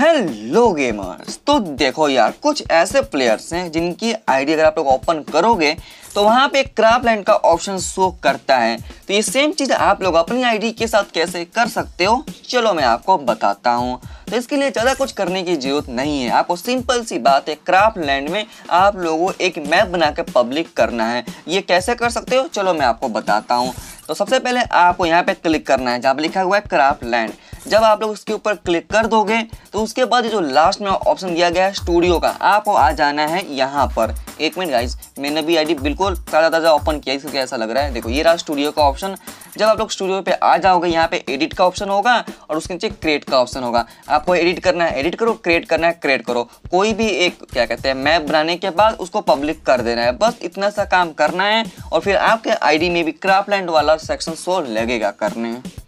Hello gamers. तो देखो यार, कुछ ऐसे प्लेयर्स हैं जिनकी आईडी अगर आप लोग ओपन करोगे तो वहाँ पे क्राफ्टलैंड का ऑप्शन शो करता है। तो ये सेम चीज़ आप लोग अपनी आईडी के साथ कैसे कर सकते हो, चलो मैं आपको बताता हूँ। तो इसके लिए ज़्यादा कुछ करने की ज़रूरत नहीं है, आपको सिंपल सी बात है, क्राफ्टलैंड में आप लोगों एक मैप बना के पब्लिक करना है। ये कैसे कर सकते हो चलो मैं आपको बताता हूँ। तो सबसे पहले आपको यहाँ पे क्लिक करना है जहाँ पे लिखा हुआ है क्राफ्टलैंड। जब आप लोग उसके ऊपर क्लिक कर दोगे तो उसके बाद जो लास्ट में ऑप्शन दिया गया है स्टूडियो का, आपको आ जाना है यहाँ पर। एक मिनट गाइज, मैंने भी आईडी बिल्कुल ताज़ा ताज़ा ओपन किया इसलिए ऐसा लग रहा है। देखो ये रहा स्टूडियो का ऑप्शन। जब आप लोग स्टूडियो पे आ जाओगे यहाँ पे एडिट का ऑप्शन होगा और उसके नीचे क्रिएट का ऑप्शन होगा। आपको एडिट करना है एडिट करो, क्रिएट करना है क्रिएट करो। कोई भी एक क्या कहते हैं मैप बनाने के बाद उसको पब्लिक कर देना है, बस इतना सा काम करना है और फिर आपके आईडी में भी क्राफ्टलैंड वाला सेक्शन शो लगेगा करने।